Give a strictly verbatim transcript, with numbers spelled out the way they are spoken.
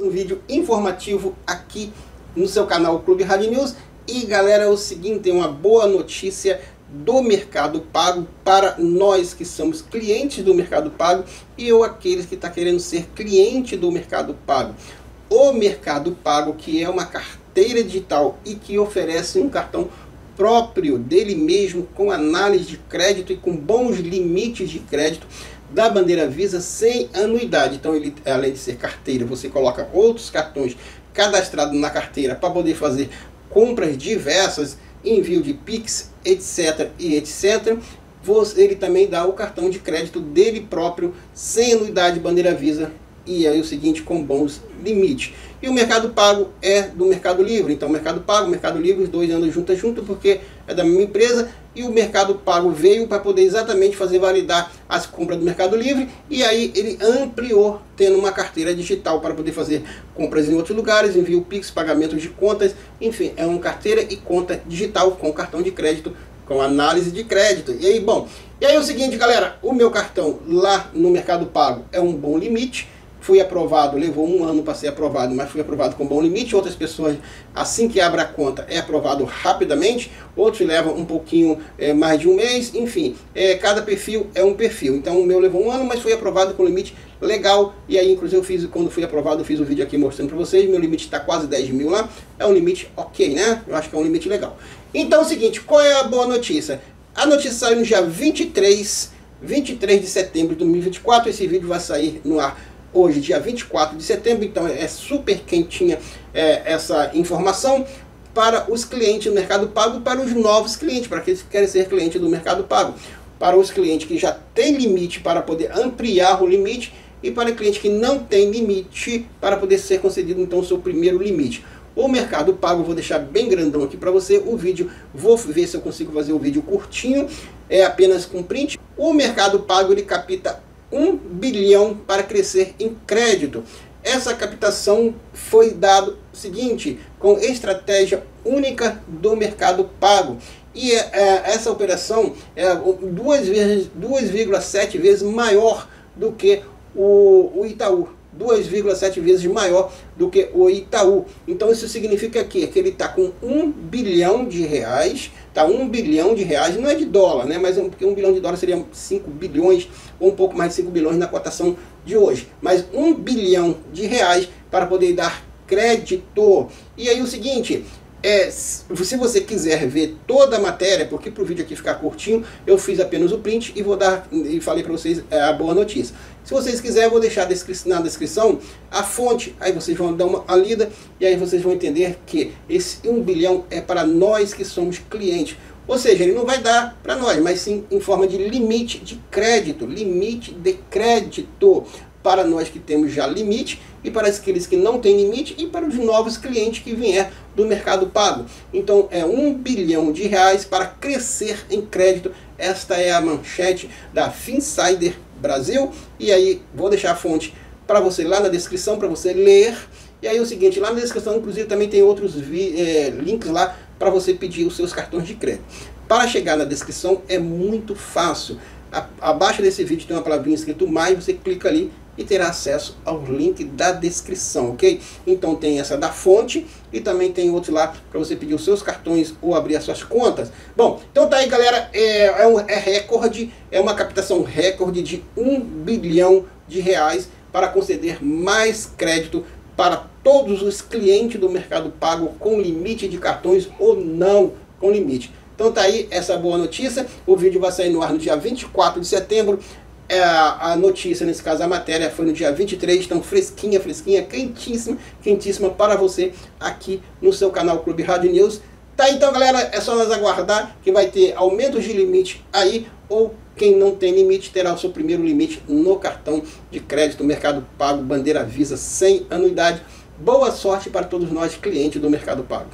Um vídeo informativo aqui no seu canal Clube Radio News. E galera, é o seguinte, tem uma boa notícia do Mercado Pago para nós que somos clientes do Mercado Pago e ou aqueles que estão tá querendo ser cliente do Mercado Pago. O Mercado Pago, que é uma carteira digital e que oferece um cartão próprio dele mesmo, com análise de crédito e com bons limites de crédito da bandeira Visa, sem anuidade. Então, ele, além de ser carteira, você coloca outros cartões cadastrados na carteira para poder fazer compras diversas, envio de Pix, etc, e etcétera. Ele também dá o cartão de crédito dele próprio, sem anuidade, bandeira Visa, e aí o seguinte, com bons limites. E o Mercado Pago é do Mercado Livre. Então, o Mercado Pago, o Mercado Livre, os dois andam juntos junto porque é da mesma empresa. E o Mercado Pago veio para poder exatamente fazer validar as compras do Mercado Livre. E aí ele ampliou, tendo uma carteira digital para poder fazer compras em outros lugares, envio Pix, pagamentos de contas. Enfim, é uma carteira e conta digital com cartão de crédito, com análise de crédito. E aí, bom, e aí é o seguinte, galera. O meu cartão lá no Mercado Pago é um bom limite. Fui aprovado, levou um ano para ser aprovado, mas fui aprovado com bom limite. Outras pessoas, assim que abre a conta, é aprovado rapidamente. Outros levam um pouquinho é, mais de um mês. Enfim, é, cada perfil é um perfil. Então, o meu levou um ano, mas fui aprovado com limite legal. E aí, inclusive, eu fiz, quando fui aprovado, eu fiz um vídeo aqui mostrando para vocês. Meu limite está quase dez mil lá. É um limite ok, né? Eu acho que é um limite legal. Então, é o seguinte, qual é a boa notícia? A notícia saiu no dia vinte e três de setembro de dois mil e vinte e quatro. Esse vídeo vai sair no ar hoje, dia vinte e quatro de setembro, então é super quentinha é, essa informação para os clientes do Mercado Pago, para os novos clientes, para aqueles que querem ser clientes do Mercado Pago, para os clientes que já têm limite para poder ampliar o limite e para clientes que não têm limite para poder ser concedido, então, o seu primeiro limite. O Mercado Pago, vou deixar bem grandão aqui para você o vídeo, vou ver se eu consigo fazer um vídeo curtinho, é apenas com print. O Mercado Pago, ele capta um bilhão para crescer em crédito. Essa captação foi dado o seguinte, com estratégia única do Mercado Pago. E é, essa operação é duas vírgula sete vezes maior do que o, o Itaú. duas vírgula sete vezes maior do que o Itaú. Então isso significa que, que ele está com um bilhão de reais, tá? um bilhão de reais, não é de dólar, né? Mas um, porque um bilhão de dólar seria cinco bilhões, ou um pouco mais de cinco bilhões na cotação de hoje. Mas um bilhão de reais para poder dar crédito. E aí o seguinte, é, se você quiser ver toda a matéria, porque para o vídeo aqui ficar curtinho, eu fiz apenas o print e vou dar e falei para vocês a boa notícia. Se vocês quiserem, eu vou deixar na descrição a fonte, aí vocês vão dar uma lida e aí vocês vão entender que esse um bilhão é para nós que somos clientes. Ou seja, ele não vai dar para nós, mas sim em forma de limite de crédito, limite de crédito para nós que temos já limite e para aqueles que não têm limite e para os novos clientes que vier do Mercado Pago. Então é um bilhão de reais para crescer em crédito. Esta é a manchete da FinSider Brasil. E aí vou deixar a fonte para você lá na descrição para você ler. E aí é o seguinte, lá na descrição inclusive também tem outros vi, é, links lá para você pedir os seus cartões de crédito. Para chegar na descrição é muito fácil. A, abaixo desse vídeo tem uma palavrinha escrito mais, você clica ali e terá acesso ao link da descrição, ok? Então tem essa da fonte e também tem outro lá para você pedir os seus cartões ou abrir as suas contas. Bom, então tá aí, galera, é, é, um, é recorde, é uma captação recorde de um bilhão de reais para conceder mais crédito para todos os clientes do Mercado Pago com limite de cartões ou não com limite. Então tá aí essa boa notícia, o vídeo vai sair no ar no dia vinte e quatro de setembro, é, a notícia, nesse caso a matéria, foi no dia vinte e três, então fresquinha, fresquinha, quentíssima, quentíssima para você aqui no seu canal Clube Radio News. Tá, então galera, é só nós aguardar que vai ter aumentos de limite aí, ou quem não tem limite terá o seu primeiro limite no cartão de crédito Mercado Pago, bandeira Visa, sem anuidade. Boa sorte para todos nós clientes do Mercado Pago.